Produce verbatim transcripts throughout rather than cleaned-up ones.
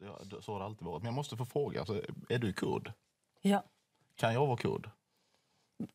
Ja, så har det alltid varit. Men jag måste få fråga, alltså, är du kurd? Ja. Kan jag vara kurd?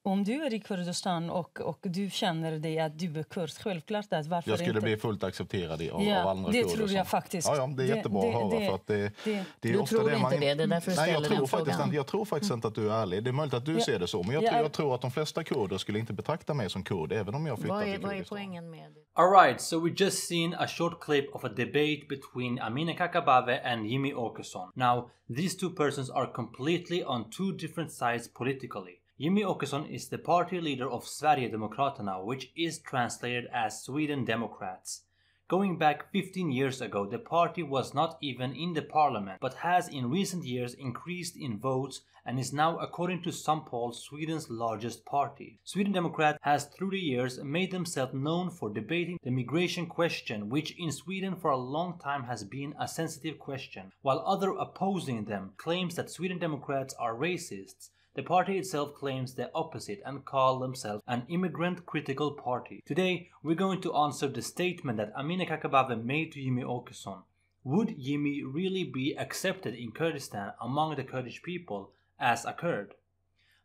Om du är i Kurdistan och, och du känner dig att du är kurd, självklart att varför jag skulle inte bli fullt accepterad av, ja, av andra kurder. Ja, det tror jag faktiskt. Ja, ja, det är jättebra det, att höra det, för att det, det, det är du ofta tror det man... inte det, det är därför nej, jag, jag tror faktiskt inte, jag tror faktiskt inte att du är ärlig. Det är möjligt att du ja. ser det så, men jag, ja. tror, jag tror att de flesta kurder skulle inte betrakta mig som kurd, även om jag flyttar till Kurdistan. Vad är poängen med det? All right, so we just seen a short clip of a debate between Amineh Kakabaveh and Jimmie Åkesson. Now, these two persons are completely on two different sides politically. Jimmie Åkesson is the party leader of Sverigedemokraterna, which is translated as Sweden Democrats. Going back fifteen years ago, the party was not even in the parliament, but has in recent years increased in votes and is now, according to some polls, Sweden's largest party. Sweden Democrats has through the years made themselves known for debating the migration question, which in Sweden for a long time has been a sensitive question, while other opposing them claims that Sweden Democrats are racists. The party itself claims the opposite and call themselves an immigrant-critical party. Today, we're going to answer the statement that Amineh Kakabaveh made to Jimmie Åkesson. Would Jimmie really be accepted in Kurdistan among the Kurdish people as a Kurd?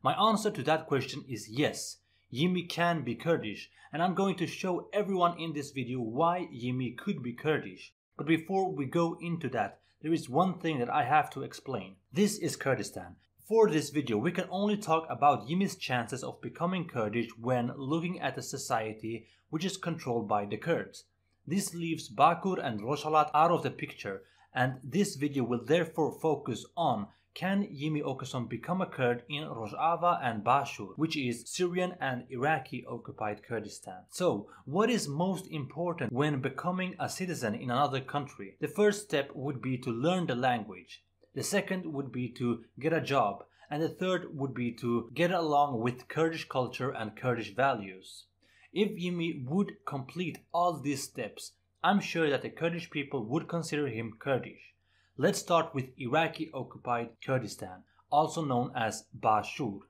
My answer to that question is yes. Jimmie can be Kurdish, and I'm going to show everyone in this video why Jimmie could be Kurdish. But before we go into that, there is one thing that I have to explain. This is Kurdistan. For this video, we can only talk about Jimmie's chances of becoming Kurdish when looking at a society which is controlled by the Kurds. This leaves Bakur and Rojhelat out of the picture, and this video will therefore focus on can Jimmie Åkesson become a Kurd in Rojava and Bashur, which is Syrian and Iraqi occupied Kurdistan. So, what is most important when becoming a citizen in another country? The first step would be to learn the language. The second would be to get a job, and the third would be to get along with Kurdish culture and Kurdish values. If Jimmie would complete all these steps, I'm sure that the Kurdish people would consider him Kurdish. Let's start with Iraqi occupied Kurdistan, also known as Bashur.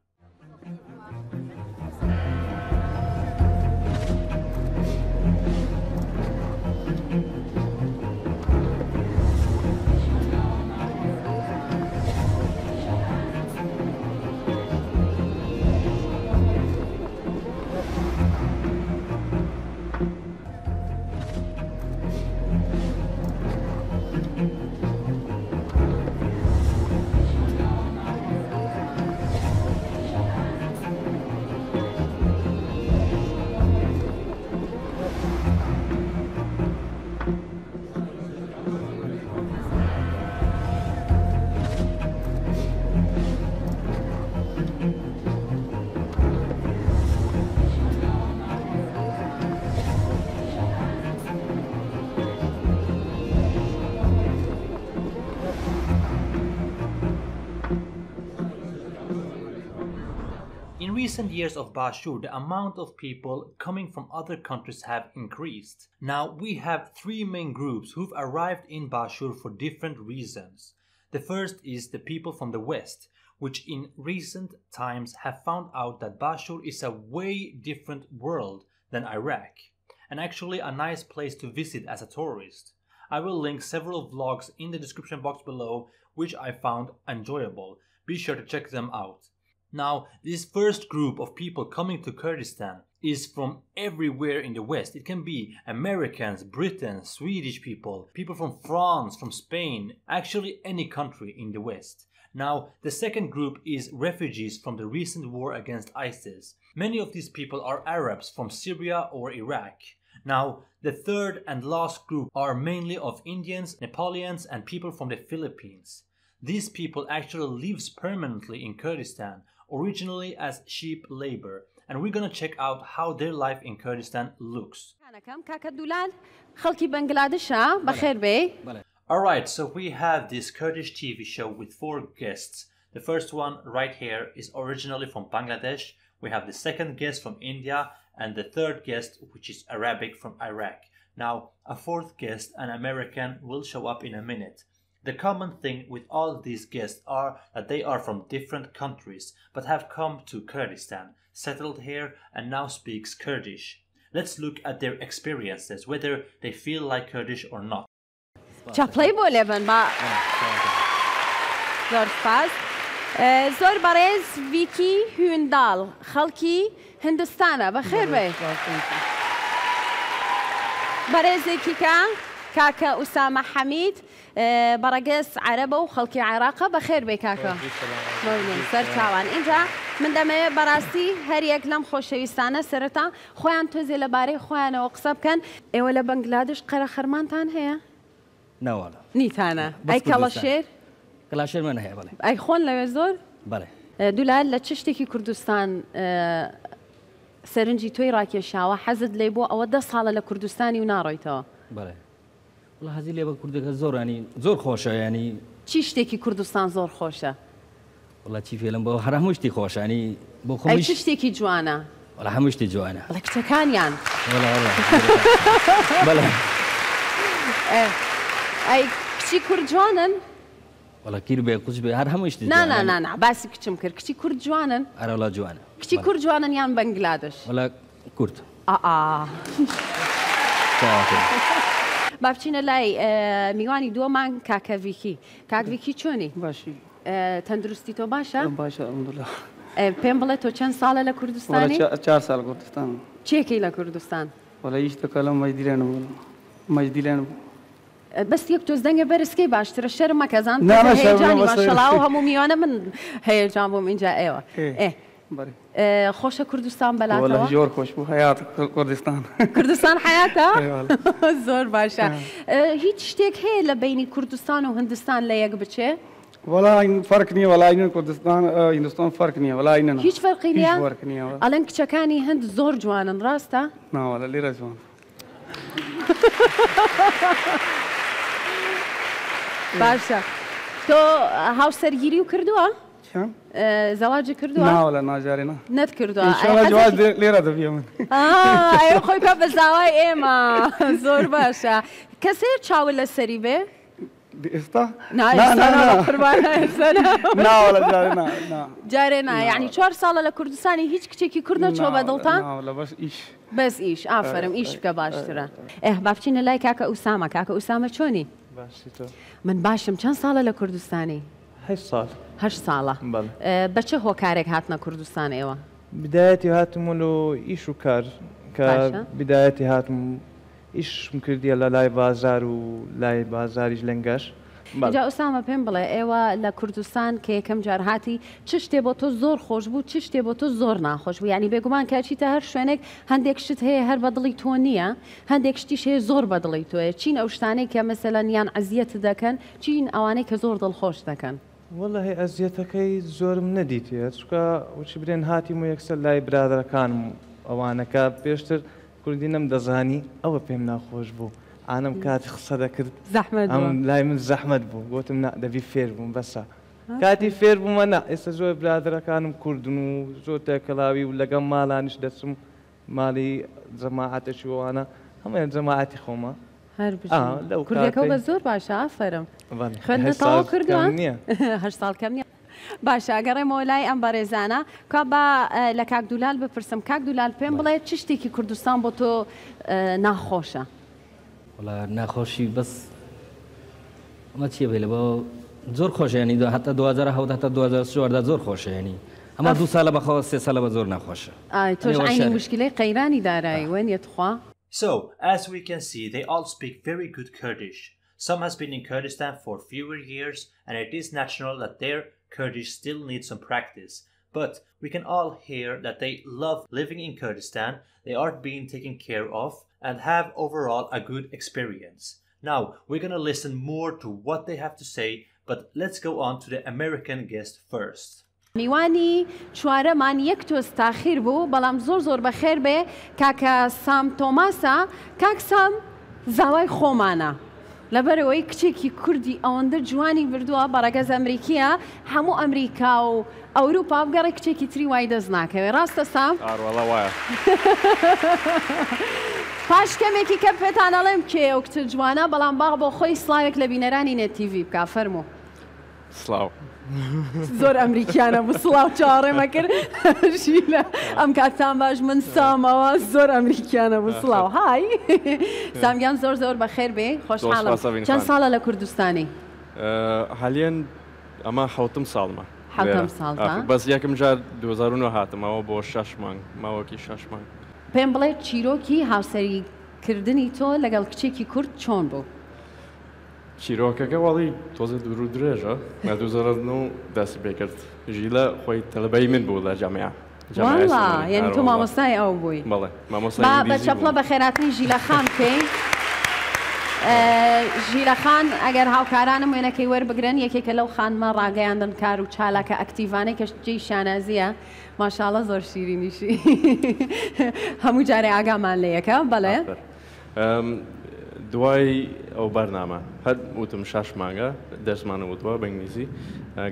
In recent years of Bashur, the amount of people coming from other countries have increased. Now, we have three main groups who've arrived in Bashur for different reasons. The first is the people from the West, which in recent times have found out that Bashur is a way different world than Iraq, and actually a nice place to visit as a tourist. I will link several vlogs in the description box below, which I found enjoyable. Be sure to check them out. Now, this first group of people coming to Kurdistan is from everywhere in the West. It can be Americans, Britons, Swedish people, people from France, from Spain, actually any country in the West. Now, the second group is refugees from the recent war against ISIS. Many of these people are Arabs from Syria or Iraq. Now, the third and last group are mainly of Indians, Nepalians, and people from the Philippines. These people actually live permanently in Kurdistan, originally as sheep labor, and we're gonna check out how their life in Kurdistan looks. Alright, so we have this Kurdish T V show with four guests. The first one right here is originally from Bangladesh. We have the second guest from India and the third guest, which is Arabic, from Iraq. Now, a fourth guest, an American, will show up in a minute. The common thing with all these guests are that they are from different countries, but have come to Kurdistan, settled here, and now speaks Kurdish. Let's look at their experiences, whether they feel like Kurdish or not. چاپلی بوله من با زور سپاس زور برز ویکی هوندال خلکی هندوستانه بخیر بی برز کیکا کاکا اسامه حمید برقص عربه وخلکی عراقه بخير بی کاکا ممنون سر تاوان اینجا من دمه براستی هر یک لم خوشویستانه سرتا خویان توزی لباری خویان وقصب کن اولا بنگلادش قره خرمانتان هیا نه والا. نیت هنر. ای کلاشیر؟ کلاشیر من هی بله. ای خون لوزور؟ بله. دولت لششتی که کردستان سرنجی توی راکی شاو حذف لیبو آو دست حالا لکردستانی و نارویتا. بله. ولی هزی لیبو کردک زور یعنی زور خوشه یعنی. چیشتی که کردستان زور خوشه؟ ولی چی فعلا با هرهمشتی خوشه یعنی با خمیش. ای چیشتی که جوانه؟ ولی همشتی جوانه. ولی کتکانیان. بله بله. بله. ای کتی کرد جوانن؟ ولی کیر به کج به هر همه اشتی. نه نه نه نه بسی کتیم کرد کتی کرد جوانن؟ آره ولی جوانه. کتی کرد جوانن یان بنگلادش؟ ولی کرد. آه. بابچین لای میگویی دو من کاک ویکی کاک ویکی چونی؟ باشی. تندرستی تو باشه؟ باشه امروزه. پیم بله تو چند ساله لکردستانی؟ ولی چهار سال کردستان. چه کی لکردستان؟ ولی ایش تو کلم مجدیلان بود. مجدیلان بود. بس یک توز دنگ برسکی باشتره شرم مکزان نه نه شرم ماشالله و همومیانه من هی جامم اینجا ایوا اه خوش کردستان بلاتو ولی جور خوش بو حیات کردستان کردستان حیاتا زور باشه هیچ تک هیل بینی کردستان و هندستان لیگ بچه ولا این فرق نیه ولا این کردستان هندستان فرق نیه ولا این نه هیچ فرقی نیه هیچ فرق نیه الان کچکانی هند زور جوانن راسته نه ولی لیرا جوان باشه تو هاوسرگیری و کردوآ؟ چند؟ زواجی کردوآ؟ نه ولی ناجاری نه. نت کردوآ. انشالله زواج لیرا دویم. آه ایو خوی که به زواج ایما زور باشه کسی چاول سری به؟ استا؟ نه نه نه خربانه استا نه. نه ولی جاری نه نه. جاری نه یعنی چهار ساله لکردستانی هیچ کسی کی کرد نشو بدالتان؟ نه ولی بس ایش. بس ایش آفرم ایش که باشتره. اه بافچین لای که که اسامه که که اسامه چونی؟ من باشم چند ساله لکردستانی؟ هشت سال. هشت ساله. بله. بچه هو کارک هات نکردستان ایوا. بدایتی هاتمون لو ایشو کار که بدایتی هاتم ایش میکردیم لای بازار و لای بازاریش لنگش. اینجا اسامه پیم بله ایوا لکردستان که کم جرحاتی چشته با تو زور خوش بود چشته با تو زور نخوش بود یعنی بگویم که چی تا هر شونک هندیکشته هر بدلی تو نیه هندیکشتیشه زور بدلی توه چین اوشتانه که مثلا یان عزیت دکن چین آوانه که زور دل خوش دکن. والله عزیت که زورم ندیتیه چرا وقتی بدن هاتی مو یکسر لای برادر کانم آوانه که پیشتر کردیم دزهانی آو پیم نخوش بود. آنام کاتی خساده کرد. زحمت بود. آم لایم زحمت بود. گفتم نه دبی فیر بود بسه. کاتی فیر بود من نه. استازوی برادر کانم کردنو زود کلاوی ولگم مالانش دستم مالی جماعتشو آنا همه جماعتی خوام. هر بچه. کردی که بزرگ باشه آفرم. خود نتاو کردیم. هر سال کم نیا. باشه اگر مولای امبار زنه که با لکاک دلال بپرسم کاک دلال پیم بله چیشتی که کردستان با تو نخوشه. ولی نخوشی بس ما چیه بله با زور خوشه یعنی دو حتی دو هزار و هفت حتی دو هزار و چهارده زور خوشه یعنی اما دو سال بخواه سه سال با زور نخوشه توش عین مشکلی قیرانی داره وین یتخواه So, as we can see, they all speak very good Kurdish. Some has been in Kurdistan for fewer years, and it is natural that their Kurdish still needs some practice. But we can all hear that they love living in Kurdistan, they are being taken care of, and have overall a good experience. Now, we're gonna listen more to what they have to say, but let's go on to the American guest first. میوانی چهارم من یک توس تأخیر بود، بالام زور زور بخیر به کاک سام توماسا، کاک سام زوای خومانه. لبروی کچکی کردی آوند جوانی بردوا برگز آمریکا همو آمریکا و اروپا بگر کچکی تری واید از نکه راست استم؟ آره ولی وای. پاش کمیکی که پتان علم که اکت جوانا بلند باغ با خوی سلایک لبینرانی نتیوی بکار فرمو. سلام. زور آمریکیانه مسلما چاره مکر شیله. امکاتام باش من سام و زور آمریکیانه مسلما. های. سامیان زور زور با خیر بی خوشحالم. چند ساله لکردستانی؟ حالیان اما حوتم سالمه. حوتم سالمه. بس یکم جار دوزارون و هاتم ما و با شش مان ما و کی شش مان. پیمبله چیروکی هاوسری کردنی تو لگال کچکی کرد چون بو؟ چیروکه که ولی توزه درو درجه مدوزارنو دست بکرد جیلا خوی تلبایی من بود در جامعه. والا یعنی تو ماموسای او بودی؟ بله ماموسای دیزی بود. با بچپلا با خیراتنی جیلا خان که جیلا خان اگر هاوکارانم و اینکه ور بگرن یکی کلو خان ما راجع اندن کارو چاله که اکتیفانه که جیشان ازیه ماشاءالله زور شیرینیشی همون جاره عجمان لیکه بله. دوای او برنامه هر وقتم شش مانگه درس من و دوا بینیزی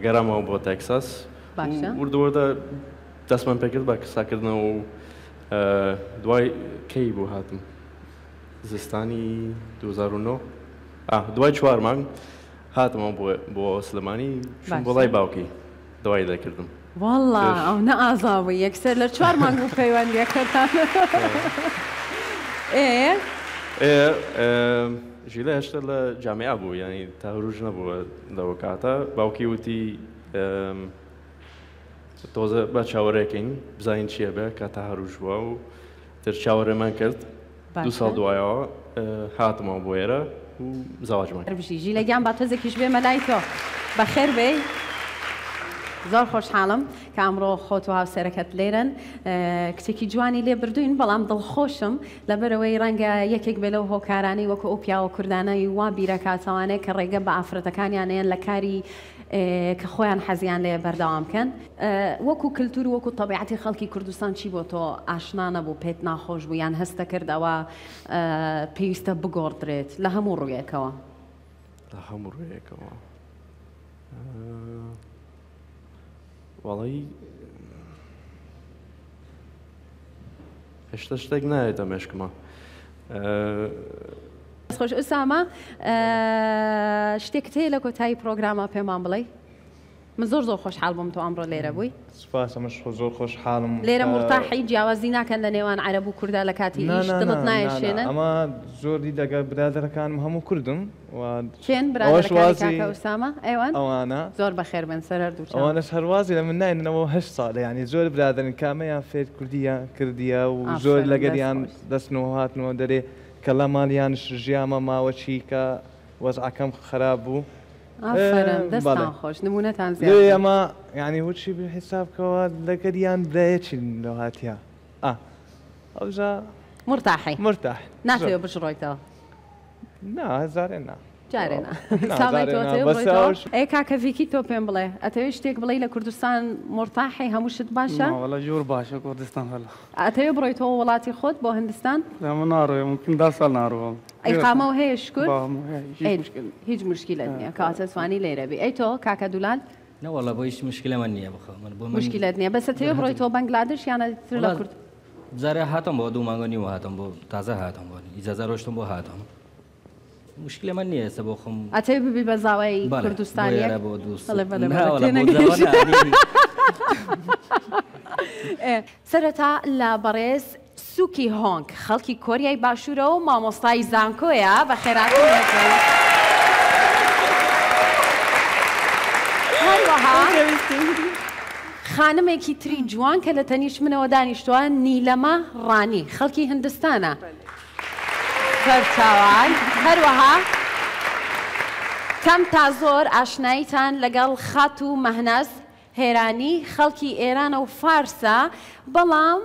گرام او با تکساس وردوارد دست من پکر با کسکردن او دوای کی بو هاتم زستانی دو هزار و نه آه دوای چهار مانگ هاتم او با سلمانی شم بالای باوکی دوای دکردم. والا او نه آزادی یکسر لر چهار مانگ بود که وان یکردم. ای جیله هشتل جامعه بود یعنی تهرج نبود دوکاتا باوکیوتی توزه با چهاره کن بزاین چیه به که تهرج بود و تر چهاره من کرد دو سال دویا هاتم بویره و زواج من. اربشی جیله گم با توزه کیش به ملایتو با خیر بی زور خوشحالم که امروز خود و سرکت لیرن کتکی جوانی لی بردوین بلام دل خوشم لبروی رنگ یکی بلو هکارانی و کوپیا و کردنای و بیرکاتوانه که رجع با افرادکانیانه لکاری که خویان حزیان لی بردام کن و کو کلتور و کو طبیعتی خالقی کردستان چی بود تو آشنا نبود پت نخوش بیان هست کرد و پیست بگرد رت لهمون روی کوا لهمون روی کوا والایی هشتاش تگ نه دامش کم. خوش اسما شتکتی لکوتای برنامه پیمان بله. من زور زور خوش حالم تو امروز لیره بی. سپاس مش خوش خوش حالم. لیره مرتاحی جوازی نکنن نیوان عربو کرده لکاتی. نه نه نه نه. اما زور دیده که برادر کانم همو کردم و. چین برادر کانی که اسما ایوان. آوانا. زور بخیر من سر دوچار. آوانا شروازی لمن نه این نو هشت ساله یعنی زور برادر کامه یا فیر کردیا کردیا و زور لگریان دست نوهات نو داره کلامالیان شرجیام ما و چیکا وضع کم خرابو. آفرین دستان خوش نمونه تان زیاد. نه اما یعنی هوچی به حساب کرد لکریان برای چین لغاتیا. آه اوزا مرتاحی. مرتاح. نه توی بچه رویتا. نه زاره نه. جاره نه. سامی توی رویتا. ای که کفیکی تو پیمبله. اتیوش تیک بله ل کردستان مرتاحی هموشت باشه. نه ولی جور باشه کردستان حالا. اتیو رویتا ولاتی خود با هندستان. نه من نارویم ممکن دستان نارویم. اقامه و هیچ کد؟ هیچ مشکل نیست. کارت سوانی لیره بی. ای تو کاکا دولان؟ نه والا باید مشکل من نیه بخوام. مشکل نیست. بس اتیو بروی تو بنگلادش یا نه ترلا کرد؟ زره هاتم با دو مانگانی و هاتم با تازه هاتم با اجازه روشتم با هاتم. مشکل من نیست بخوام. اتیو بی به زاویه کردستانی؟ نه والا با زاویه. سرتا لبریز. سوکی هانگ خالقی کوریای باشور او ماموستای زنگویا و خیراتی میکنه. حالا خانمی که تری جوان که لطنیش من و دانشتوان نیلما رانی خالقی هندستانه. فرتوان هروها کم تازور آشنایتان لگال خاتو مهناز هرانی خالقی ایران و فارسه بلام.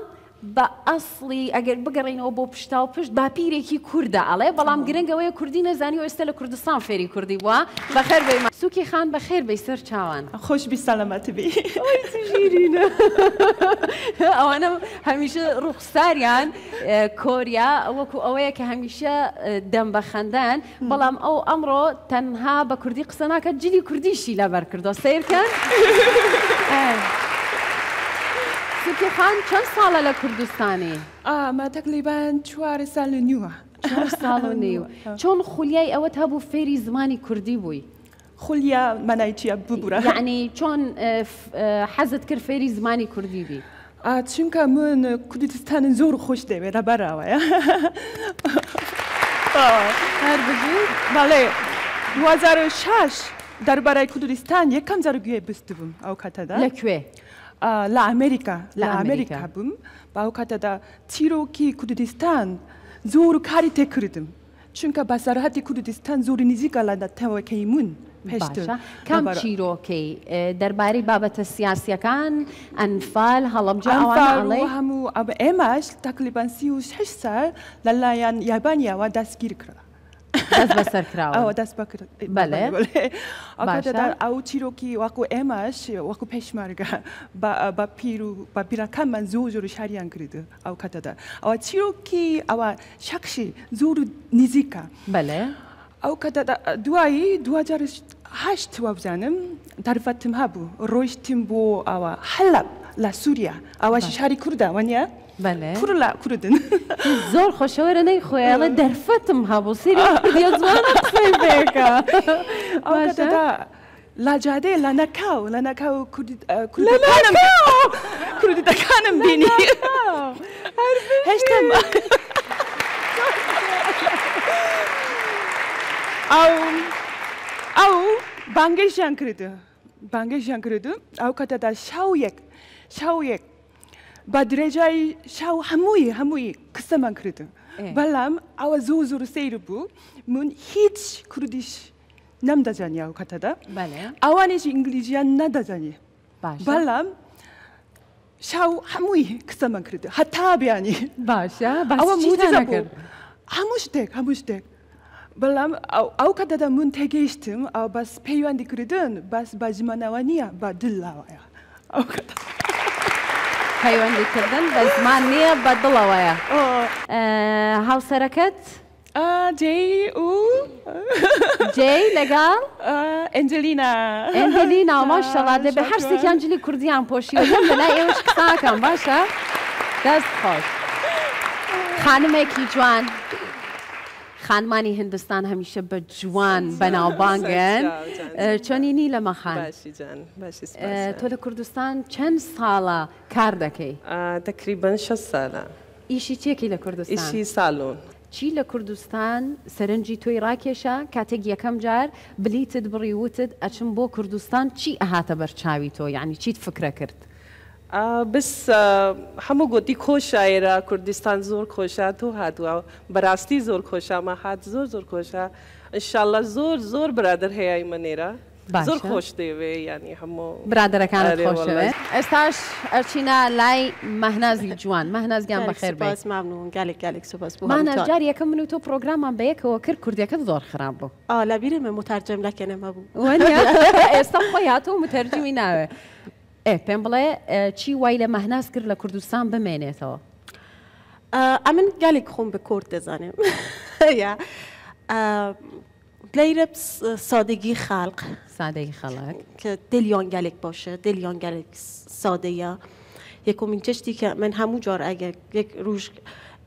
با اصلی اگر بگرین او با پشتا و پشت با پیره کی کرده علی بلام گرنگ اوی کردی نزانی و استل کردستان فری کردی و بخیر بی سوکی خان بخیر بی سر چاوان خوش بی سلامت بی اوی تو شیرینه اوانم همیشه رخصاریان کوریا وکو اوی که همیشه دم بخندن بلام او امرو تنها با کردی قصنا که جلی کردی شیلا بر کرده سیر کن سوکی خان چند ساله لکردستانی؟ آه ما تقریباً چهار سال نیوه. چهار سال نیوه. چون خلیای اوت هابو فری زمانی کردی بوی؟ خلیا منایتی ببوره. یعنی چون حزت کر فری زمانی کردی بی؟ آه چون که من کردستان زور خوش دیم را برایم. هر بچه؟ بله. دو هزار و شش در برای کردستان یک کم زرگیه بستم. آوکاتا دا. لکه؟ لا آمریکا، لا آمریکا بودم. باو کاتدا تیروکی کردستان زور کاری تکردم. چونکه بازارهایی کردستان زور نزیکالند تاوکیمون. باشه. کم تیروکی درباره بابت سیاسی کان انفال حالا جوان علی. همو اب اماش تقریباً سیوش حسال لالایان یابانیا و دستگیر کرد. دست بسر کراو. آو دست بکر. بله. بله. آقای دار آو چیروکی واقو اماش واقو پشمارگا با با پیرو با پیراکان من زورش شریان کرده. آقای دار آو چیروکی آو شخصی زور نزیکا. بله. آقای دار دوایی دو هزار و هشت و بزنم درفتم هابو روشتیم بو آو حلب لا سوریا آو شهری کرده ونیا. بله. کورلا کوردن. زور خوشاور نیخویی. الله درفتم ها بسیاری دیازوانت سیبکا. آقای دادا لجاده لانکاو لانکاو کورد کوردکانم کوردکانم بینی. هشتم. آو آو بانگشان کرده بانگشان کرده. آقای دادا شاویک شاویک. بدرجای شاو هموی هموی کسمان کرد. بالام آوا زور زور سیر بود. من هیچ کردیش نمی‌دانی آو کاتدا. آوانش انگلیسیان ندانی. بالام شاو هموی کسمان کرد. حتی بیانی. باشه. آوا موزه بود. هموش دک هموش دک. بالام آو کاتدا من تگیشتم. آو باس پیوان دیکردن. باس باجمان آوانیا با دل آواه. آو کاتدا. حیوان دیکردن بازمان نیا بدلا ویا. هاو سرکت؟ جی او جی لگال؟ انجلینا. انجلینا ماشاءالله ده به هر سیکی انجلی کردیم پوشیم. نه ایوش کتاکم باشه. دست خوش. خانم کیجوان. خانمانی هندستان همیشه به جوان بنابانگن چونی نیل مخان باشی جان باشی سپاس تو لکردستان چند ساله کار دکی؟ تقریباً شش ساله ایشی چیه کی لکردستان؟ ایشی سالون چی لکردستان سرنجی توی راکیشا کاتگی کم جار بلیتد بریوتد اچن با کردستان چی احاطه برچاوی تو یعنی چی فکر کرد؟ بس همو گویی خوشه ایرا کردستان زور خوشه تو هات و براستی زور خوشه ما هات زور زور خوشه انشالله زور زور برادر هیای منیرا زور خوش دیوی یعنی همو برادر کانت خوشه استاش ارچینا لای مهنازی جوان مهناز گام بخیر بی سپاس ممنون گالک گالک سپاس بو مهناز جاری یکم منو تو پروگرامم به یک و کر کردی که زور خراب بو آه لبیرم مترجم لکنم ابو ونیا استم خیاط و مترجمی نه اه پنبله چی وایل مهندس کرد لکردستان به من اتا؟ امن گالک خون به کرد دزنم. یا لیرب سادگی خلق. سادگی خلق. که دلیان گالک باشه، دلیان گالک ساده یا یکمین چشتی که من همون جار اگر یک روز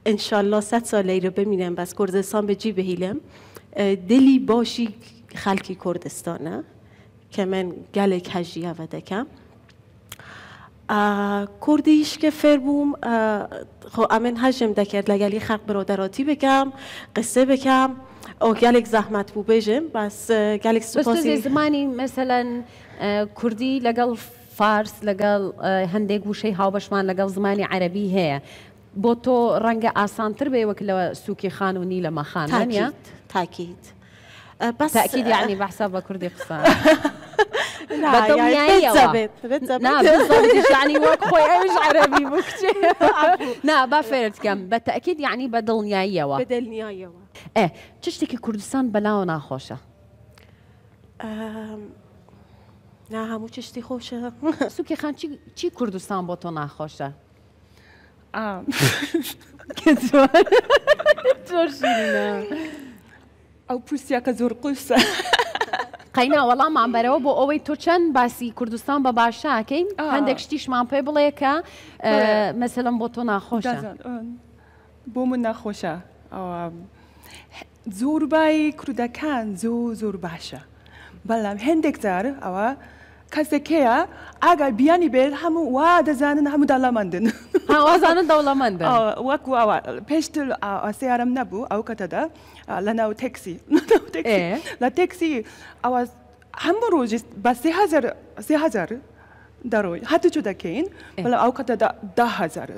انشالله صد سال لیرب ببینم بس کردستان به جی بهیلم دلی باشی خلقی کردستانه که من گالک هجی هوده کم. کردیش که فربوم خو امن هجم دکرد لگلی خلق برادراتی بکم قصه بکم او گلک زحمت بو بجم بس گلک سپاسی بس زمانی مثلا کردی لگل فارس لگل هنده گوشه هاوبشمان لگل زمانی عربی هی با تو رنگ آسانتر به وکل سوکی خان و نیل مخان تاکید تاکید تاکید یعنی بحساب کردی قصه نعم بتم يعني بتثبت بتثبت نعم بالضبط يعني وقفوا ايش عربي بكتير نعم بفرت كم بالتأكيد يعني بدلنيا يوا بدلنيا يوا ايه تشتكي كردستان بلاو ناخوشة نه همو چشتی خوشه سو که خان چی چی کردستان با تو نخوشه آم کتور کتور شیرینه او پوسیا که زور قوسه قینا والله من برای او اوی تو چند باسی کردستان با باشه کن هندک شتیش من پی بله که مثلا با تو نخوشه بومون نخوشه زور بای کردکان زور زور باشه بله هندکتر، اوه کسی که اگر بیانی بیل همون واد زنن همون دلماندن. ها واد زنن دلماندن. آه وقتی اوه پشتل آسیارم نبود، او کتدا لانو تاکسی، لانو تاکسی، لان تاکسی اوه همه روزی با سه هزار سه هزار داروی حتی چودا کین، بله او کتدا ده هزار،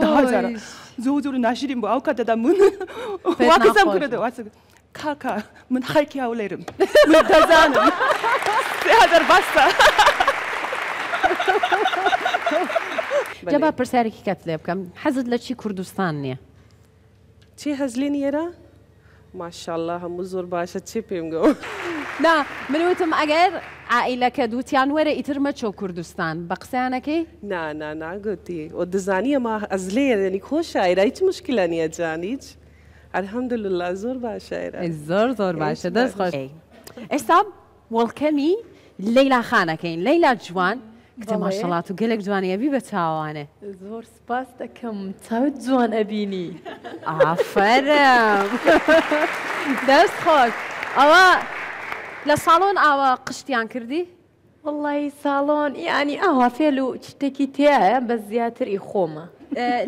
ده هزار. زود زود نشیدیم با او کتدا من واقعاً کرده واسه. كاكا من حكي هوليرم من تزانم هذا البسة جبا برسارك كاتليب كم حزد لشي كردستانية شي هزليني يرا ما شاء الله هم زور باشا شي بيمجو نا من وتم أجر عائلة كدوتيان ورا يترمشوا كردستان بقسانة كي نا نا نا قلتي والدزانية ما أزلية يعني خوشة إيرايت مشكلة نية جانيج Alhamdulillah, zor başarı. Zor zor başarı. Ders hoş. Esab, welcome Leyla Khanakine, Leyla Juan. Kıtım maşallah tu gelek Juaniye bir betawane. Zor spasta kem taud Juan abini. Aferin. Ders hoş. Ama la salon ama kıştiyan kirdi. Vallahi salon yani ama felu çtekiteye bez ziyater ikhoma.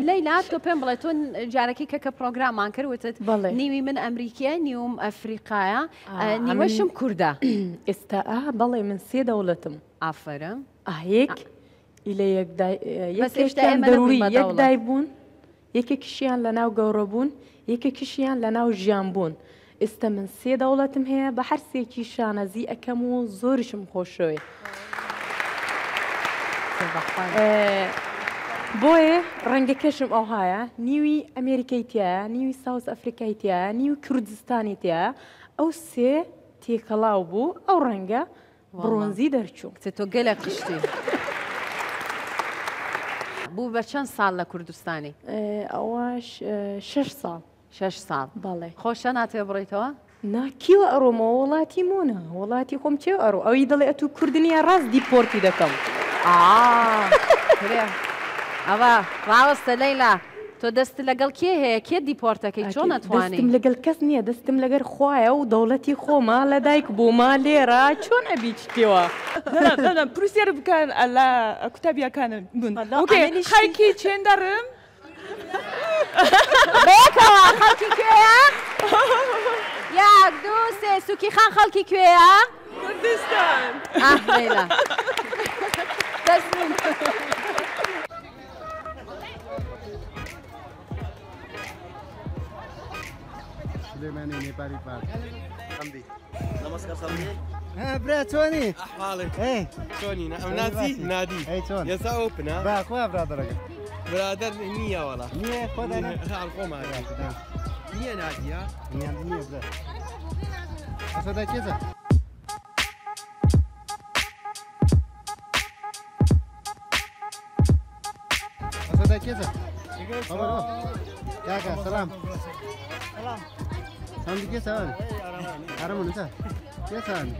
ليلى تو بين بلاتون جاركي كاكا بروجرام مانكر وتت نيوي من امريكا نيوم افريقيا نيوشم كرده استاء بالله من سي دولتم عفرم هيك الى يك ضروري يك دايبون يك كشيان لنا وقربون يك كشيان لنا وجامبون است من سي دولتم هي بحر سي كيشان زي اكمو زورشم خوشوي بوي رنجة كشم أوهايا نيوي أمريكيتيا نيوي ساوث أفريقيتيا نيوي كردستانيتيا أو سي تيكلاوبو أو رنجة برونزي درشو تتوجلك قشتي بو بشان صال لكردستاني أواش شش صال شش صال بالله خوش أنا تبريتها ناكي أرو ما ولاتي مونا ولاتي كم تي أرو أو يدل أتو كردنيا راس دي بورتي دكم آه أبا راست ليلى تو دست لقال كي هي كي ديبورتا كي شلون أتواني دستم لقال كسنية دستم لقال خوايا ودولتي خوما لدايك بوما ليرة شلون أبيك تيوا لا لا لا بروسير كان على كتابيا كان من أوكي خايكي شندرم بيكوا خالكي كويا يا دوسي سوكي خان خالكي كويا كردستان آه ليلى تسلم मैंने Nepali park संदी नमस्कार संदी हाँ bread Soni अहवालिक है सोनी ना नादी नादी ये साओ पना ब्रेड कौन ब्रेडर है ब्रेडर निया वाला निया कौन है हाँ कौन है निया नादिया निया निया ब्रेड ऐसा तो क्या है ऐसा तो क्या है हेलो क्या क्या सलाम सलाम Sampai ke sana? Aram mana? Ke sana?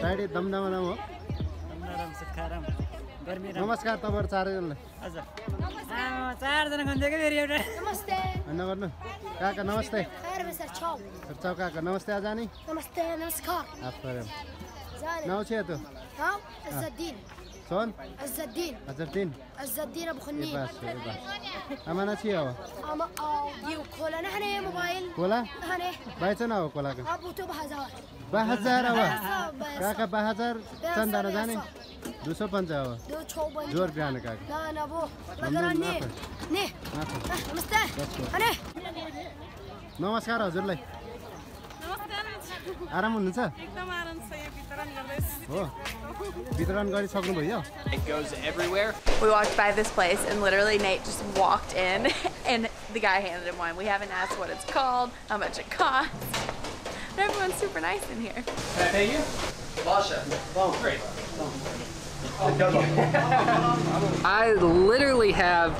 Friday damda mana mau? Damda ram sekarang. Namaskar, tabar carilah. Aza. Nama cari dengan kau dekat diri kita. Namaste. Anda mana? Kaka namaste. Saya Mister Chow. Mister Chow kaka namaste aja ni. Namaste, namaskar. Apa ram? Nama siapa tu? Nama Azzadin. Son? Azzadin. Azzadin. Azzadin Abu Khani. Ibas, ibas. Amana siapa? Ama Audi. Kola, nahne mobile. Kola? Nahne. Bayarnya apa kola kan? Abu tu bahazar. Bahazar apa? Kakak bahazar. Canda nahne. Dua panjang apa? Dua coba. Dua ribuan kakak. Nah, nabo. Negara ni. Ni. Namaste. Nahne. Namaskar, Azulai. Namaskar. Aramun nsa? Ekdom aram saya, Peteran Gales. Oh. It goes everywhere. We walked by this place and literally Nate just walked in and the guy handed him one. We haven't asked what it's called, how much it costs. But everyone's super nice in here. Can I pay you? Basha. Oh, great. I literally have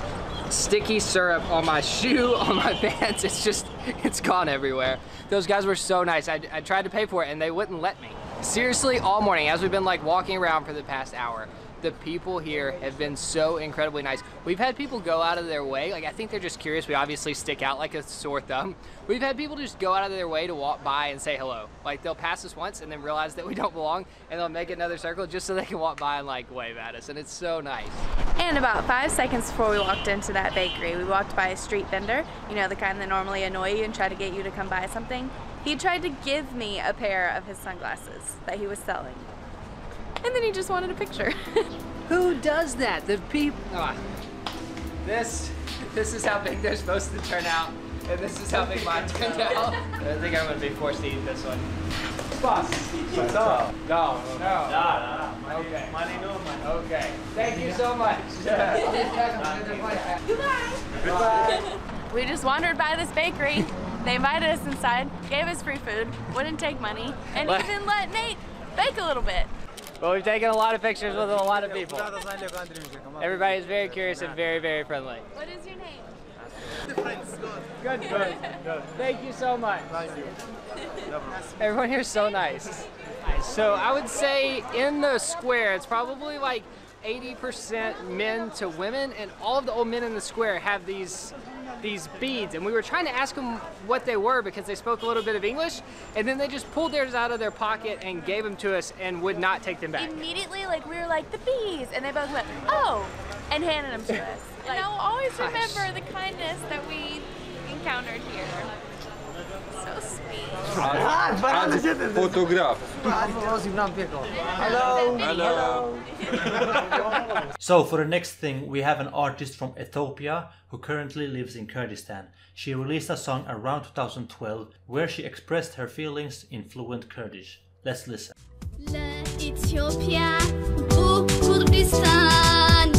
sticky syrup on my shoe, on my pants. It's just, it's gone everywhere. Those guys were so nice. I, I tried to pay for it and they wouldn't let me. Seriously, all morning, as we've been like walking around for the past hour, the people here have been so incredibly nice. We've had people go out of their way. Like, I think they're just curious. We obviously stick out like a sore thumb. We've had people just go out of their way to walk by and say hello. Like, they'll pass us once and then realize that we don't belong, and they'll make another circle just so they can walk by and like wave at us, and it's so nice. And about five seconds before we walked into that bakery, we walked by a street vendor, you know, the kind that normally annoy you and try to get you to come buy something. He tried to give me a pair of his sunglasses that he was selling. And then he just wanted a picture. Who does that? The people. Oh, this, this is how big they're supposed to turn out. And this is how big mine turned out. I think I'm going to be forced to eat this one. Boss. What's up? No. No. No. Okay. Money, no money. Okay. Thank you so much. Goodbye. Goodbye. We just wandered by this bakery. They invited us inside, gave us free food, wouldn't take money, and even let Nate bake a little bit. Well, we've taken a lot of pictures with a lot of people. Everybody's very curious and very, very friendly. What is your name? Good, good, good. Thank you so much. Thank you. Everyone here is so nice. So I would say in the square, it's probably like eighty percent men to women, and all of the old men in the square have these these beads, and we were trying to ask them what they were because they spoke a little bit of English, and then they just pulled theirs out of their pocket and gave them to us and would not take them back. Immediately, like, we were like, the bees, and they both went, oh, and handed them to us. Like, and I'll always remember gosh. the kindness that we encountered here. So sweet. Photograph. Hello. Hello. So for the next thing, we have an artist from Ethiopia who currently lives in Kurdistan. She released a song around two thousand twelve where she expressed her feelings in fluent Kurdish. Let's listen. Ethiopia, Kurdistan,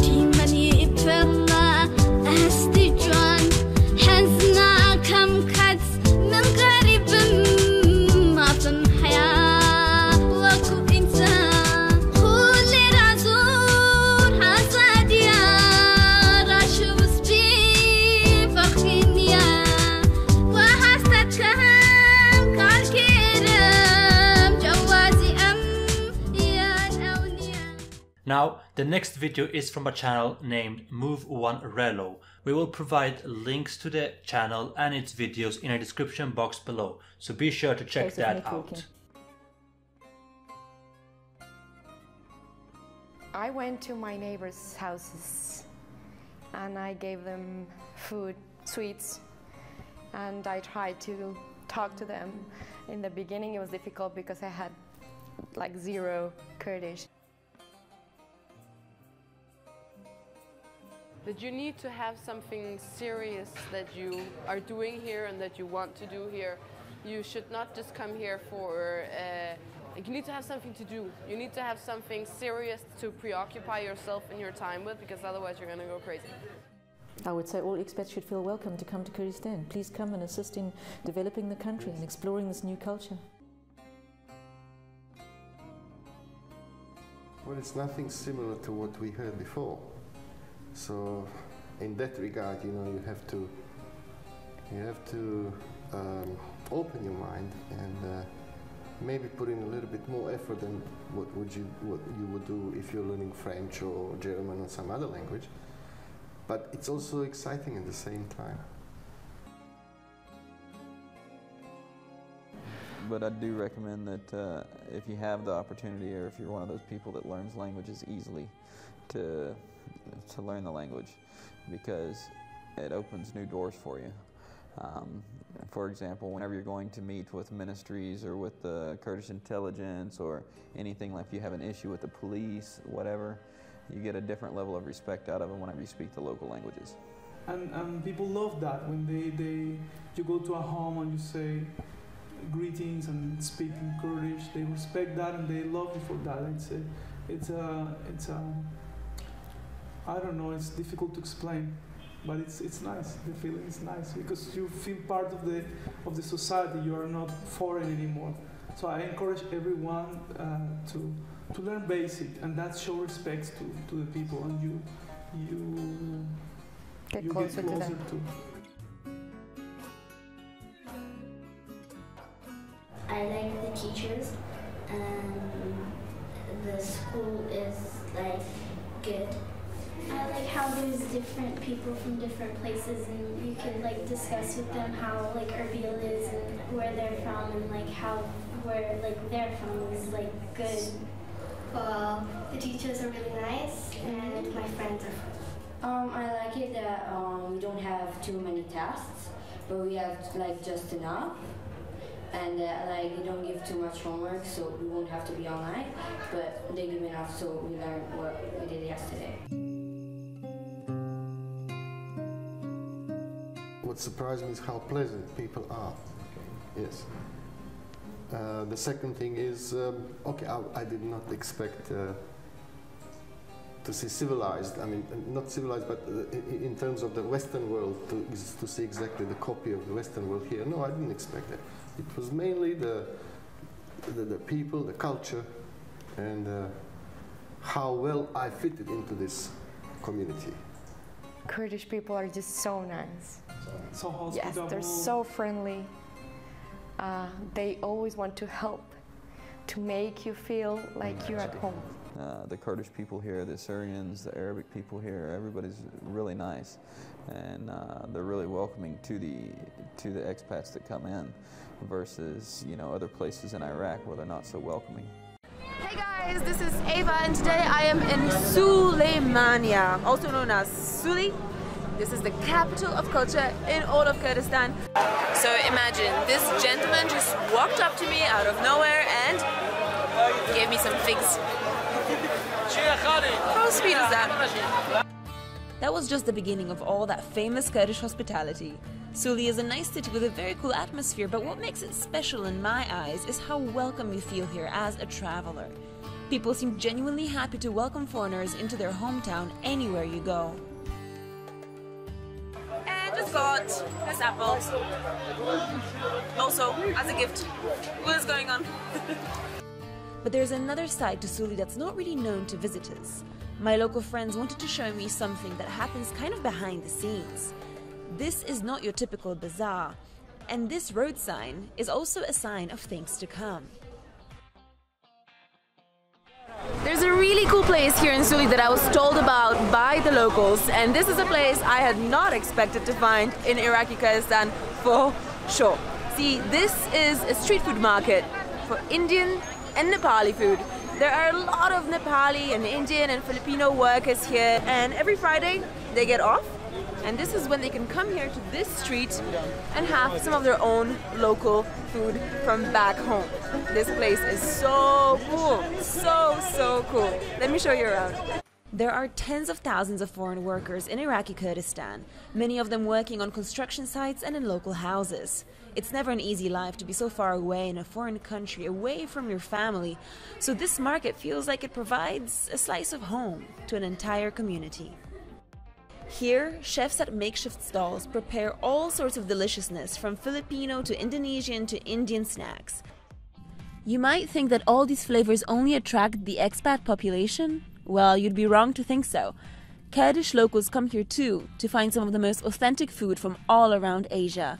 Now, the next video is from a channel named Move One Relo. We will provide links to the channel and its videos in a description box below, so be sure to check that out. I went to my neighbors' houses and I gave them food, sweets, and I tried to talk to them. In the beginning it was difficult because I had like zero Kurdish. That you need to have something serious that you are doing here and that you want to do here. You should not just come here for, uh, you need to have something to do. You need to have something serious to preoccupy yourself and your time with, because otherwise you're gonna go crazy. I would say all expats should feel welcome to come to Kurdistan. Please come and assist in developing the country and exploring this new culture. Well, it's nothing similar to what we heard before. So, in that regard, you know, you have to, you have to um, open your mind and uh, maybe put in a little bit more effort than what would you what you would do if you're learning French or German or some other language. But it's also exciting at the same time. But I do recommend that uh, if you have the opportunity, or if you're one of those people that learns languages easily, to to learn the language, because it opens new doors for you. Um, for example, whenever you're going to meet with ministries or with the Kurdish intelligence or anything, like if you have an issue with the police, whatever, you get a different level of respect out of them whenever you speak the local languages. And, and people love that when they, they you go to a home and you say, greetings and speak in Kurdish. They respect that and they love you for that. It's a, it's a, it's a, I don't know, it's difficult to explain, but it's it's nice. The feeling is nice because you feel part of the of the society. You are not foreign anymore. So I encourage everyone uh, to to learn basic, and that show respect to to the people, and you you get you closer get closer to them. To. I like the teachers, and the school is like good. I like how there's different people from different places, and you can like discuss with them how like Erbil is and where they're from, and like how where like they're from is like good. Well, the teachers are really nice, and my friends are fun. Um, I like it that um, we don't have too many tasks, but we have like just enough, and that like we don't give too much homework, so we won't have to be online. But they give enough, so we learn what we did yesterday. What surprised me is how pleasant people are. Yes. Uh, the second thing is, um, okay, I, I did not expect uh, to see civilized. I mean, not civilized, but uh, in terms of the Western world, to, to see exactly the copy of the Western world here. No, I didn't expect that. It was mainly the the, the people, the culture, and uh, how well I fitted into this community. Kurdish people are just so nice. So hospitable. Yes, they're so friendly. Uh, they always want to help, to make you feel like mm-hmm. you're at home. Uh, the Kurdish people here, the Syrians, the Arabic people here, everybody's really nice, and uh, they're really welcoming to the to the expats that come in, versus you know other places in Iraq where they're not so welcoming. Hey guys, this is Ava, and today I am in Suleimania, also known as Suli. This is the capital of culture in all of Kurdistan. So imagine, this gentleman just walked up to me out of nowhere and gave me some figs. How sweet is that? That was just the beginning of all that famous Kurdish hospitality. Suli is a nice city with a very cool atmosphere, but what makes it special in my eyes is how welcome you feel here as a traveler. People seem genuinely happy to welcome foreigners into their hometown anywhere you go. Just got this apple, also as a gift. What is going on? But there's another side to Suli that's not really known to visitors. My local friends wanted to show me something that happens kind of behind the scenes. This is not your typical bazaar, and this road sign is also a sign of things to come. There's a really cool place here in Suli that I was told about by the locals, and this is a place I had not expected to find in Iraqi Kurdistan for sure. See, this is a street food market for Indian and Nepali food. There are a lot of Nepali and Indian and Filipino workers here, and every Friday they get off, and this is when they can come here to this street and have some of their own local food from back home. This place is so cool, so, so cool. Let me show you around. There are tens of thousands of foreign workers in Iraqi Kurdistan, many of them working on construction sites and in local houses. It's never an easy life to be so far away in a foreign country, away from your family, so this market feels like it provides a slice of home to an entire community. Here, chefs at makeshift stalls prepare all sorts of deliciousness, from Filipino to Indonesian to Indian snacks. You might think that all these flavors only attract the expat population. Well, you'd be wrong to think so. Kurdish locals come here too to find some of the most authentic food from all around Asia.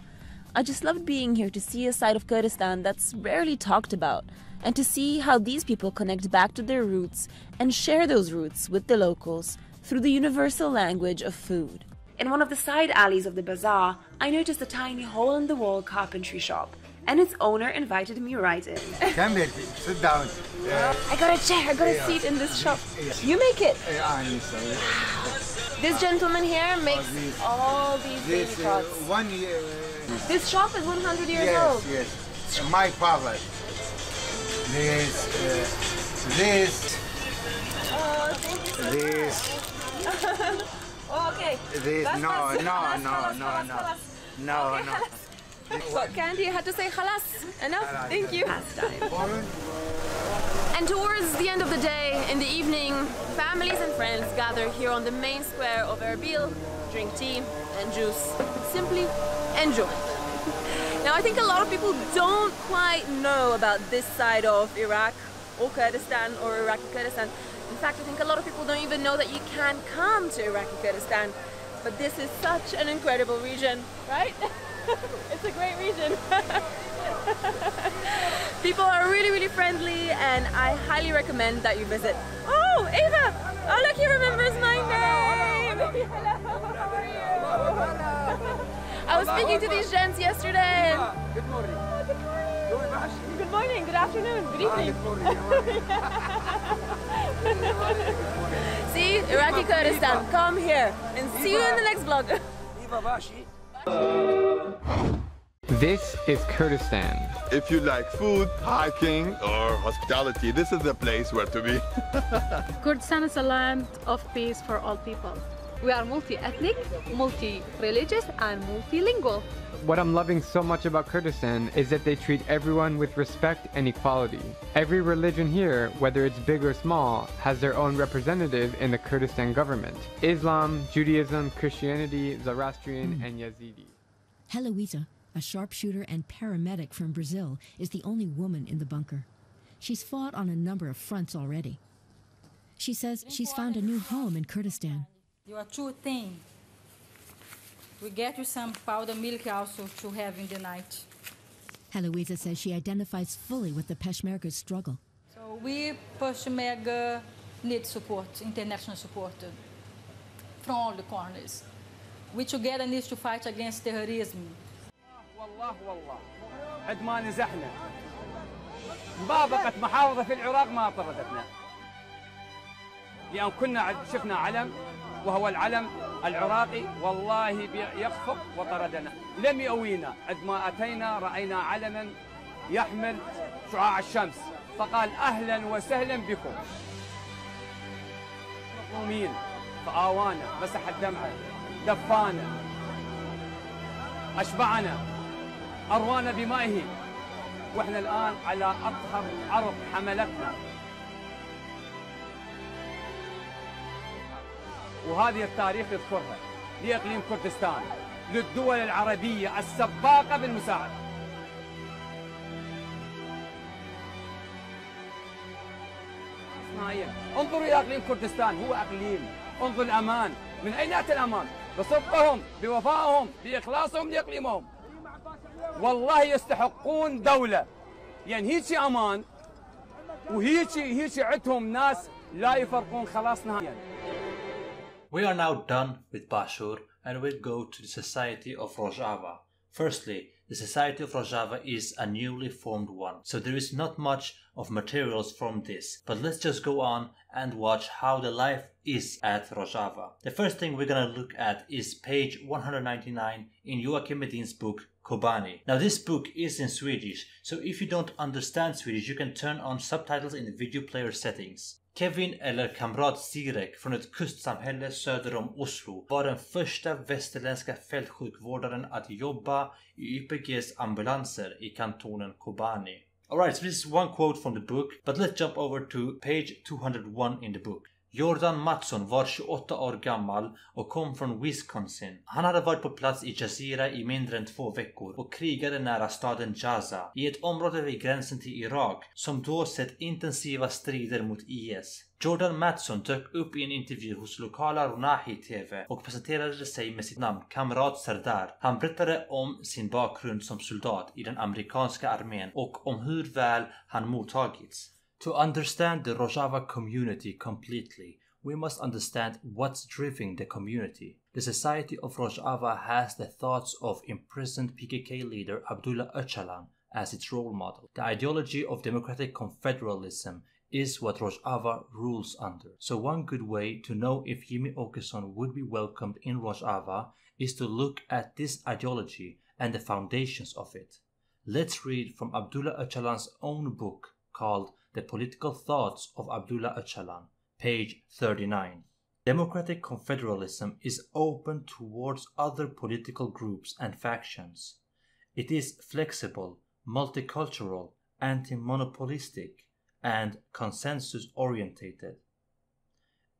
I just loved being here to see a side of Kurdistan that's rarely talked about, and to see how these people connect back to their roots and share those roots with the locals through the universal language of food. In one of the side alleys of the bazaar, I noticed a tiny hole-in-the-wall carpentry shop, and its owner invited me right in. Come here, sit down. Yeah. I got a chair, I got a seat in this shop. You make it. This gentleman here makes all these baby pots. One year. This shop is one hundred years yes, old. Yes, yes. My father. This, uh, this. Oh, thank you so this. Much. Oh, okay. This, no, no, no, no, no, no, no, no. Got candy, you had to say halas. Enough, thank you. And towards the end of the day, in the evening, families and friends gather here on the main square of Erbil, drink tea and juice, simply enjoy. Now, I think a lot of people don't quite know about this side of Iraq or Kurdistan or Iraqi Kurdistan. In fact, I think a lot of people don't even know that you can come to Iraqi Kurdistan. But this is such an incredible region, right? It's a great region. People are really, really friendly, and I highly recommend that you visit. Oh, Ava! Oh, look, he remembers my name! Hello, hello, how are you? I was speaking to these gents yesterday. Good morning. Oh, good morning. Good morning, good afternoon, good evening. See, Iraqi Kurdistan, come here and see you in the next vlog. This is Kurdistan. If you like food, hiking, or hospitality, this is the place where to be. Kurdistan is a land of peace for all people. We are multi-ethnic, multi-religious, and multilingual. What I'm loving so much about Kurdistan is that they treat everyone with respect and equality. Every religion here, whether it's big or small, has their own representative in the Kurdistan government. Islam, Judaism, Christianity, Zoroastrian, mm. and Yazidi. Heloisa, a sharpshooter and paramedic from Brazil, is the only woman in the bunker. She's fought on a number of fronts already. She says she's found a new home in Kurdistan. You are too thin. We get you some powder milk also to have in the night. Heloisa says she identifies fully with the Peshmerga's struggle. So we Peshmerga need support, international support, from all the corners. We together need to fight against terrorism. وهذه التاريخ يذكرها لإقليم كردستان للدول العربية السباقة بالمساعدة. انظروا إلى إقليم كردستان، هو إقليم، انظروا الأمان، من أين أتى الأمان؟ بصدقهم، بوفائهم، بإخلاصهم لإقليمهم. والله يستحقون دولة. يعني هيجي أمان وهيجي هيجي عندهم ناس لا يفرقون خلاص نهائياً. We are now done with Bashur and we'll go to the Society of Rojava. Firstly, the Society of Rojava is a newly formed one, so there is not much of materials from this. But let's just go on and watch how the life is at Rojava. The first thing we're gonna look at is page one hundred ninety-nine in Joakim Edin's book, Kobani. Now this book is in Swedish, so if you don't understand Swedish, you can turn on subtitles in the video player settings. Kevin eller Kamrat Sirek från ett kustsamhälle söder om Oslo var den första västerländska fältsjukvårdaren att jobba I Y P G's ambulanser I kantonen Kobani. Alright, so this is one quote from the book, but let's jump over to page two hundred one in the book. Jordan Mattsson var tjugoåtta år gammal och kom från Wisconsin. Han hade varit på plats I Jazeera I mindre än två veckor och krigade nära staden Gaza I ett område vid gränsen till Irak som då sett intensiva strider mot I S. Jordan Mattsson dök upp I en intervju hos lokala Ronahi-tv och presenterade sig med sitt namn Kamrat Sardar. Han berättade om sin bakgrund som soldat I den amerikanska armén och om hur väl han mottagits. To understand the Rojava community completely, we must understand what's driving the community. The Society of Rojava has the thoughts of imprisoned P K K leader Abdullah Öcalan as its role model. The ideology of democratic confederalism is what Rojava rules under. So one good way to know if Jimmie Åkesson would be welcomed in Rojava is to look at this ideology and the foundations of it. Let's read from Abdullah Öcalan's own book called The Political Thoughts of Abdullah Öcalan, page thirty-nine. Democratic confederalism is open towards other political groups and factions. It is flexible, multicultural, anti-monopolistic, and consensus-orientated.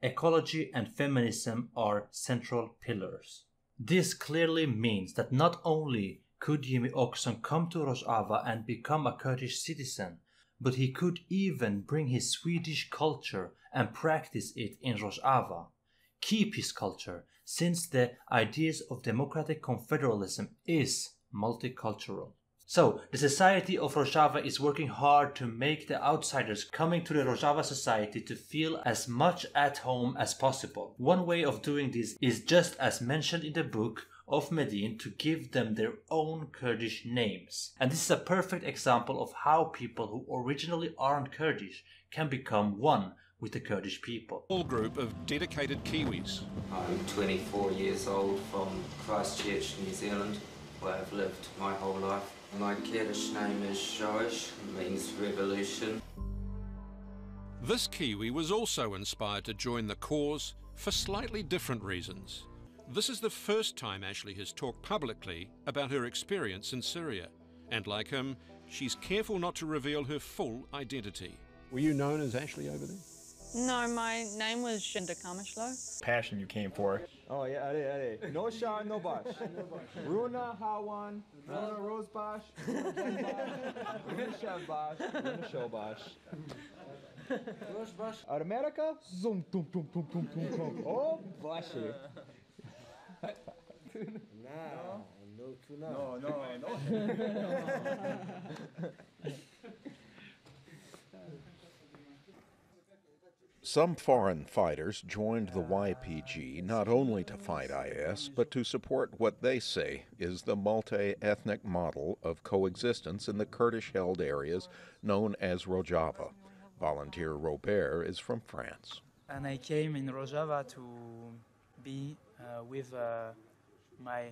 Ecology and feminism are central pillars. This clearly means that not only could Jimmie Åkesson come to Rojava and become a Kurdish citizen, but he could even bring his Swedish culture and practice it in Rojava, keep his culture, since the ideas of democratic confederalism is multicultural. So, the society of Rojava is working hard to make the outsiders coming to the Rojava society to feel as much at home as possible. One way of doing this is, just as mentioned in the book of Medin, to give them their own Kurdish names. And this is a perfect example of how people who originally aren't Kurdish can become one with the Kurdish people. All group of dedicated Kiwis. I'm twenty-four years old from Christchurch, New Zealand, where I've lived my whole life. My Kurdish name is Shoresh, means revolution. This Kiwi was also inspired to join the cause for slightly different reasons. This is the first time Ashley has talked publicly about her experience in Syria, and like him, she's careful not to reveal her full identity. Were you known as Ashley over there? No, my name was Shinda Kamishlo. Passion you came for. Oh yeah, yeah, yeah. No Shah, no Bash. Runa Hawan, Runa Rose Bash, Runa Shah Bash, Runa Show Bash. Rose Bash. Out of America? Zoom, tum, tum, tum, tum, tum, tum. Oh, Bashi. No, no, no, no, no. Some foreign fighters joined the Y P G not only to fight I S, but to support what they say is the multi-ethnic model of coexistence in the Kurdish-held areas known as Rojava. Volunteer Robert is from France. And I came in Rojava to be uh, with uh, my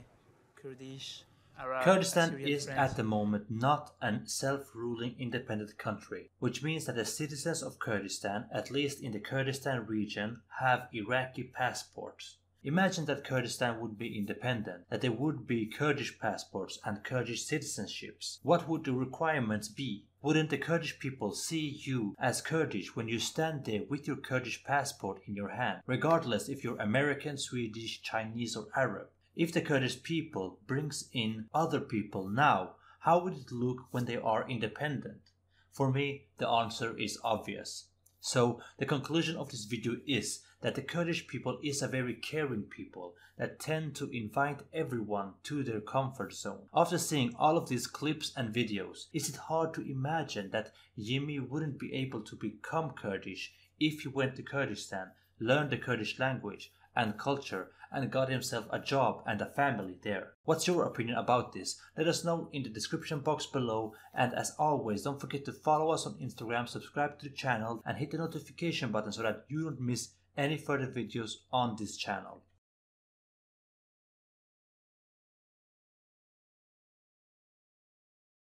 Kurdish Arab, Kurdistan is friends. At the moment not an self-ruling independent country, which means that the citizens of Kurdistan, at least in the Kurdistan region, have Iraqi passports. Imagine that Kurdistan would be independent, that there would be Kurdish passports and Kurdish citizenships. What would the requirements be? Wouldn't the Kurdish people see you as Kurdish when you stand there with your Kurdish passport in your hand, regardless if you're American, Swedish, Chinese or Arab? If the Kurdish people brings in other people now, how would it look when they are independent? For me, the answer is obvious. So, the conclusion of this video is that the Kurdish people is a very caring people that tend to invite everyone to their comfort zone. After seeing all of these clips and videos, is it hard to imagine that Jimmie wouldn't be able to become Kurdish if he went to Kurdistan, learned the Kurdish language and culture, and got himself a job and a family there? What's your opinion about this? Let us know in the description box below, and as always, don't forget to follow us on Instagram, subscribe to the channel, and hit the notification button so that you don't miss any further videos on this channel.